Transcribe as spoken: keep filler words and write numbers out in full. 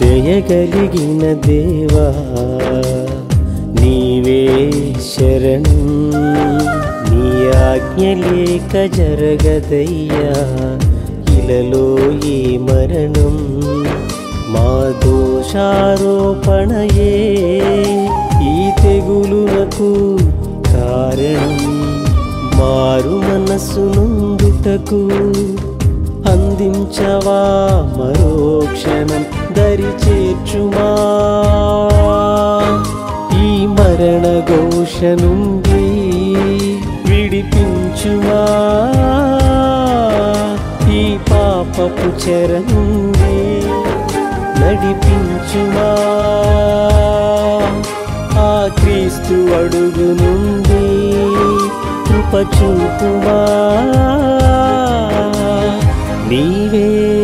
దయగలిగిన దేవా నీవే శరణం నీ ఆజ్ఞలేక జరగదయ్యా ఇలలో ఈ మరణం మా దోషారోపణయే ఈ తెగులునకు కారణం మారు మనసునుందుటకు అందించవా మరోక్షణం దరిచేర్చుమా ఈ మరణ ఘోష నుండి విడిపించుమా ఈ పాపపు చెర నుండి నడిపించుమా ఆ క్రీస్తు అడుగు నుండి కృప చూపుమా నీవే।